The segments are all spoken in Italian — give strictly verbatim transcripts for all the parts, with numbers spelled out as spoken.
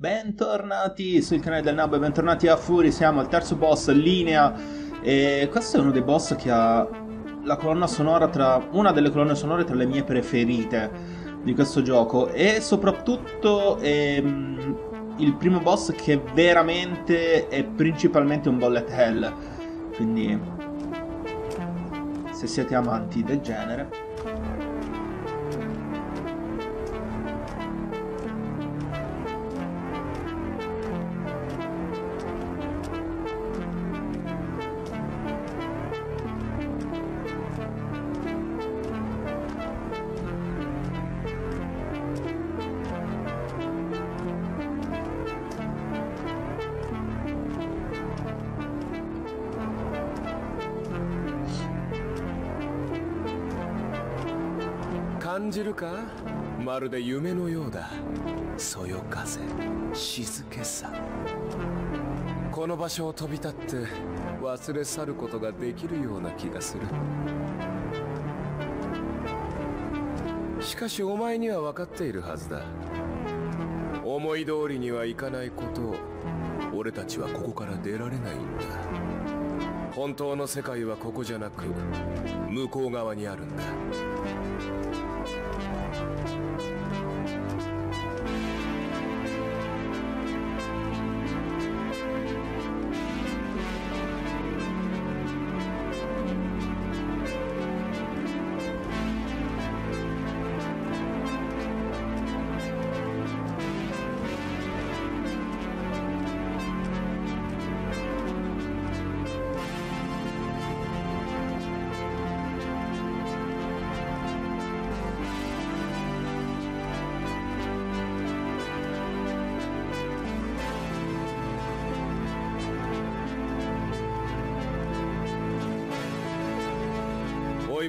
Bentornati sul canale del Nabbo e bentornati a Furi. Siamo al terzo boss, Linea, e questo è uno dei boss che ha la colonna sonora tra... una delle colonne sonore tra le mie preferite di questo gioco, e soprattutto ehm, il primo boss che veramente è principalmente un bullet hell, quindi se siete amanti del genere...しかしお前には分かっているはずだ。思い通りにはいかないことを俺たちはここから出られないんだ。本当の世界はここじゃなく向こう側にあるんだ。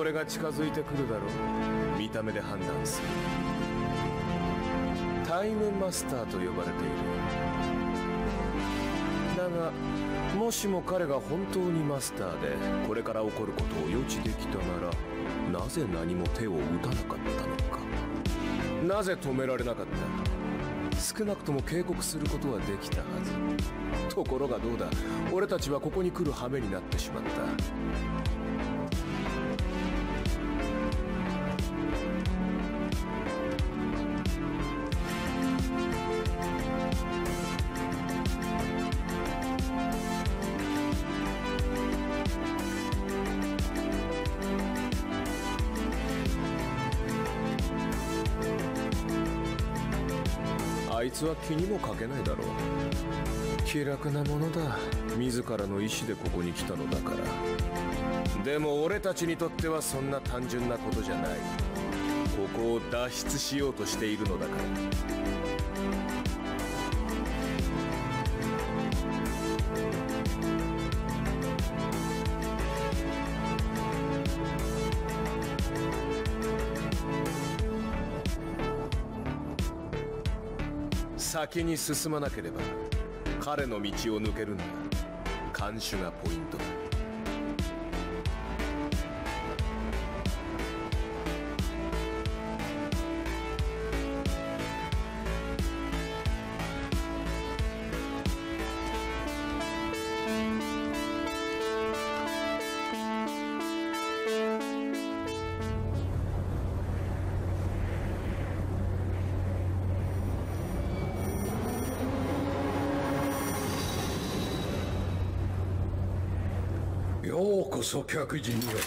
これが近づいてくるだろう。見た目で判断する。タイムマスターと呼ばれている。だがもしも彼が本当にマスターでこれから起こることを予知できたならなぜ何も手を打たなかったのか。なぜ止められなかった。少なくとも警告することはできたはず。ところがどうだ。俺たちはここに来る羽目になってしまった。 は気にもかけないだろう。気楽なものだ。自らの意志でここに来たのだから。でも俺たちにとってはそんな単純なことじゃない。ここを脱出しようとしているのだから。 先に進まなければ彼の道を抜けるのが看守がポイントだ。ようこそ客人よ。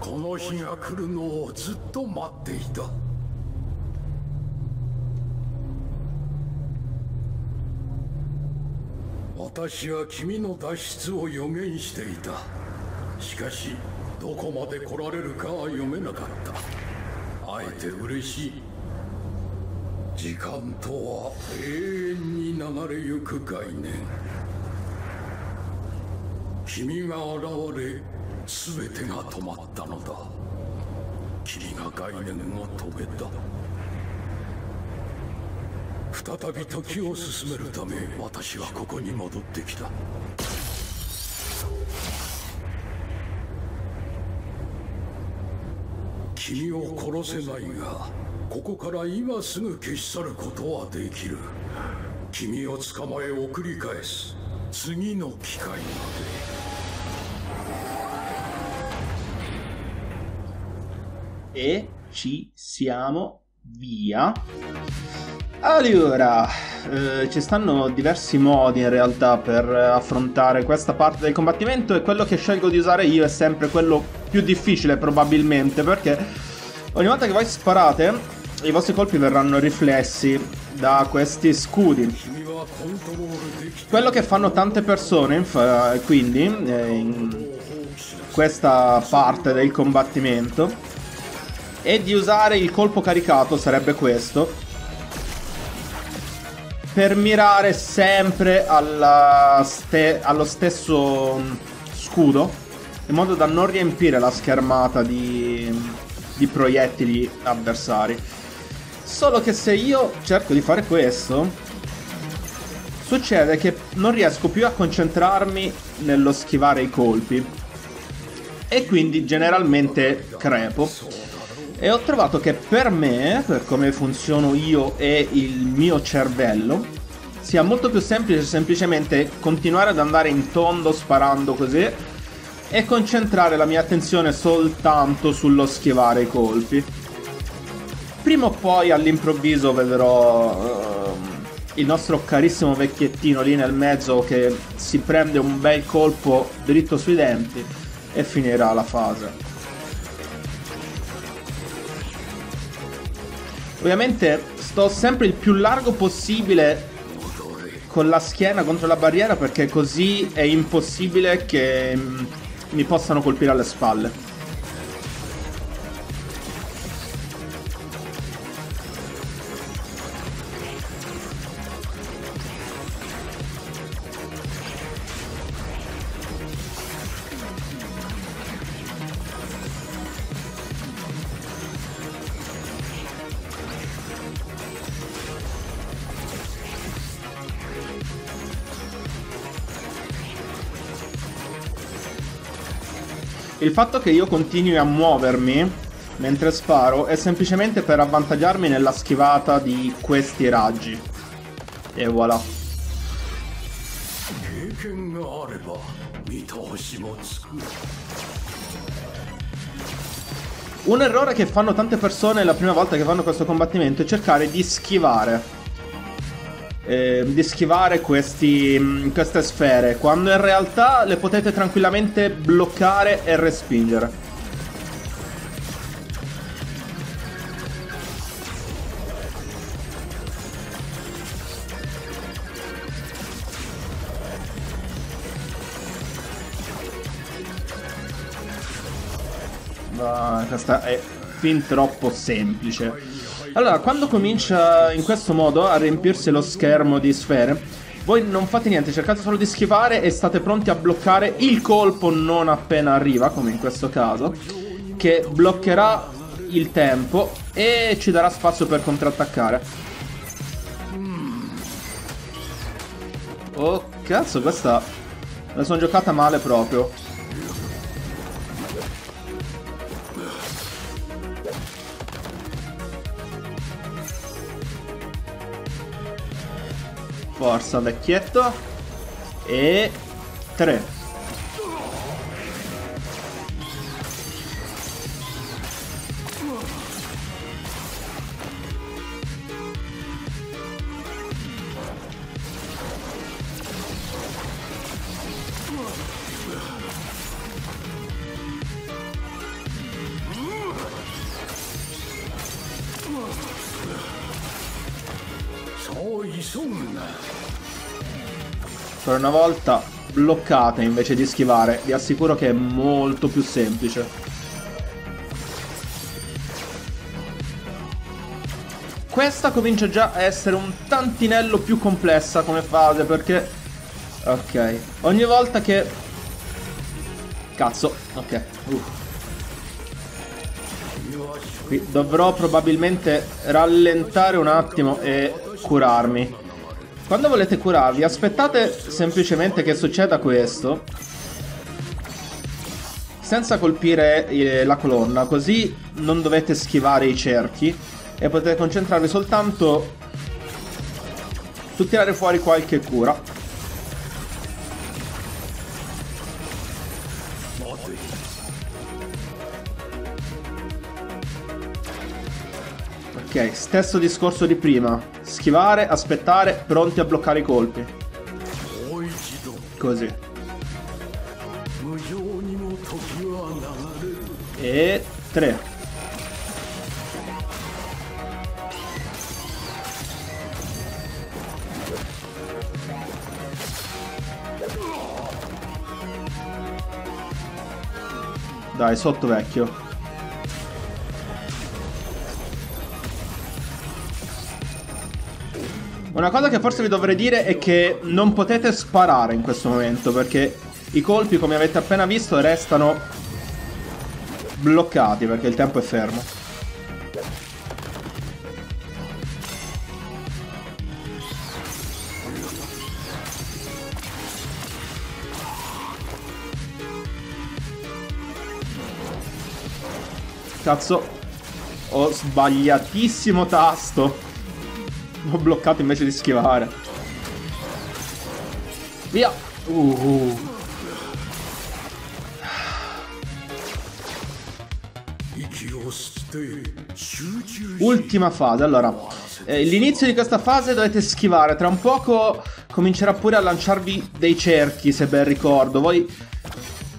この日が来るのをずっと待っていた。私は君の脱出を予言していた。しかしどこまで来られるかは読めなかった。あえて嬉しい。時間とは永遠に流れゆく概念。 君が現れ、全てが止まったのだ。君が概念を止めた。再び時を進めるため、私はここに戻ってきた。君を殺せないが、ここから今すぐ消し去ることはできる。君を捕まえ送り返す。次の機会まで。 E ci siamo, via. Allora, eh, ci stanno diversi modi in realtà per affrontare questa parte del combattimento, e quello che scelgo di usare io è sempre quello più difficile probabilmente, perché ogni volta che voi sparate i vostri colpi verranno riflessi da questi scudi. Quello che fanno tante persone quindi eh, in questa parte del combattimento e di usare il colpo caricato, sarebbe questo, per mirare sempre alla ste allo stesso scudo, in modo da non riempire la schermata di, di proiettili avversari. Solo che se io cerco di fare questo, succede che non riesco più a concentrarmi nello schivare i colpi, e quindi generalmente crepo. E ho trovato che per me, per come funziono io e il mio cervello, sia molto più semplice semplicemente continuare ad andare in tondo sparando così e concentrare la mia attenzione soltanto sullo schivare i colpi. Prima o poi all'improvviso vedrò uh, il nostro carissimo vecchiettino lì nel mezzo che si prende un bel colpo dritto sui denti e finirà la fase. Ovviamente sto sempre il più largo possibile con la schiena contro la barriera, perché così è impossibile che mi possano colpire alle spalle. Il fatto che io continui a muovermi mentre sparo è semplicemente per avvantaggiarmi nella schivata di questi raggi. E voilà. Un errore che fanno tante persone la prima volta che fanno questo combattimento è cercare di schivare eh, di schivare questi, queste sfere, quando in realtà le potete tranquillamente bloccare e respingere. Ah, questa è fin troppo semplice. Allora, quando comincia in questo modo a riempirsi lo schermo di sfere, voi non fate niente, cercate solo di schivare e state pronti a bloccare il colpo non appena arriva, come in questo caso, che bloccherà il tempo e ci darà spazio per contrattaccare. Oh cazzo, questa me la sono giocata male proprio. Forza vecchietto. E tre. Per una volta bloccate invece di schivare, vi assicuro che è molto più semplice. Questa comincia già a essere un tantinello più complessa come fase, perché ok, ogni volta che cazzo, ok, uh. qui dovrò probabilmente rallentare un attimo e curarmi. Quando volete curarvi, aspettate semplicemente che succeda questo, senza colpire la colonna, così non dovete schivare i cerchi e potete concentrarvi soltanto su tirare fuori qualche cura. Ok, stesso discorso di prima. Schivare, aspettare, pronti a bloccare i colpi. Così. E tre. Dai, sotto vecchio. Una cosa che forse vi dovrei dire è che non potete sparare in questo momento, perché i colpi, come avete appena visto, restano bloccati perché il tempo è fermo. Cazzo, ho sbagliatissimo tasto. Ho bloccato invece di schivare. Via. uh. Ultima fase. Allora, eh, l'inizio di questa fase dovete schivare. Tra un poco comincerà pure a lanciarvi dei cerchi, se ben ricordo. Voi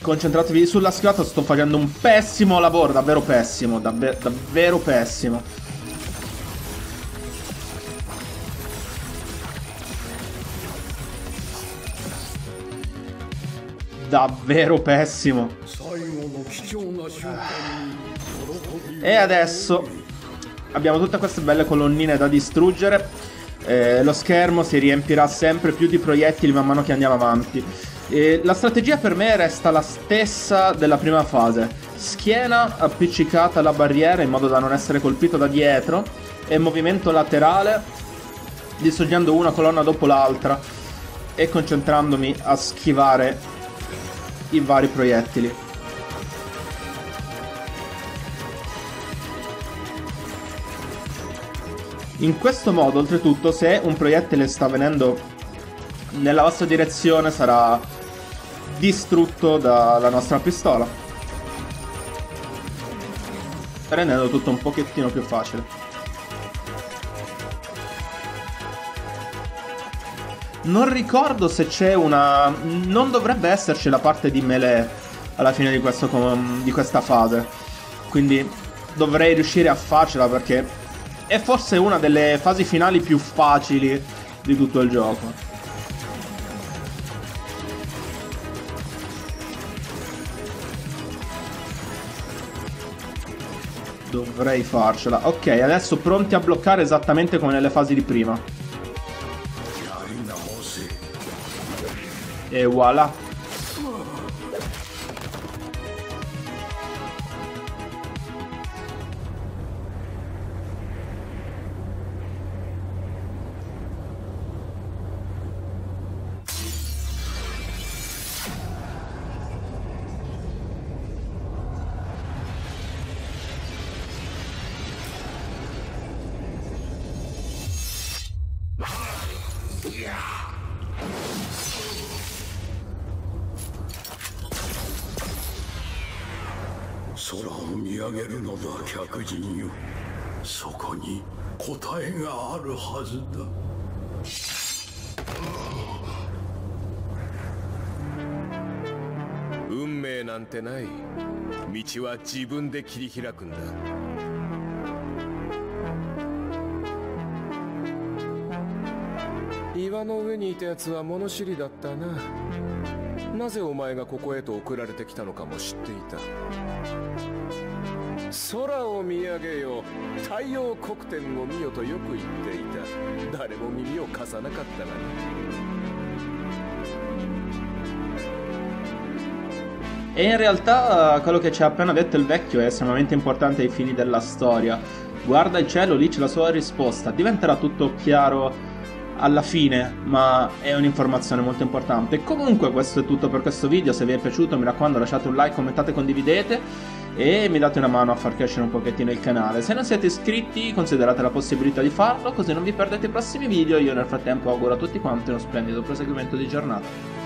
concentratevi sulla schivata. Sto facendo un pessimo lavoro, davvero pessimo, davvero, davvero pessimo. Davvero pessimo. E adesso abbiamo tutte queste belle colonnine da distruggere. eh, Lo schermo si riempirà sempre più di proiettili man mano che andiamo avanti. eh, La strategia per me resta la stessa della prima fase. Schiena appiccicata alla barriera in modo da non essere colpito da dietro, e movimento laterale distruggendo una colonna dopo l'altra e concentrandomi a schivare i vari proiettili. In questo modo, oltretutto, se un proiettile sta venendo nella vostra direzione sarà distrutto dalla nostra pistola, rendendo tutto un pochettino più facile. Non ricordo se c'è una... non dovrebbe esserci la parte di melee alla fine di, questo com... di questa fase, quindi dovrei riuscire a farcela, perché è forse una delle fasi finali più facili di tutto il gioco. Dovrei farcela. Ok, adesso pronti a bloccare esattamente come nelle fasi di prima. E voilà.岩の上にいたやつは物知りだったな。なぜお前がここへと送られてきたのかも知っていた。空を見上げよ、太陽黒点を見よとよく言っていた。誰も耳を貸さなかったが。E in realtà quello che ci ha appena detto il vecchio è estremamente importante ai fini della storia. Guarda il cielo, lì c'è la sua risposta. Diventerà tutto chiaro alla fine, ma è un'informazione molto importante. Comunque questo è tutto per questo video. Se vi è piaciuto mi raccomando lasciate un like, commentate, condividete. e mi date una mano a far crescere un pochettino il canale. Se non siete iscritti, considerate la possibilità di farlo, così non vi perdete i prossimi video. Io nel frattempo auguro a tutti quanti uno splendido proseguimento di giornata.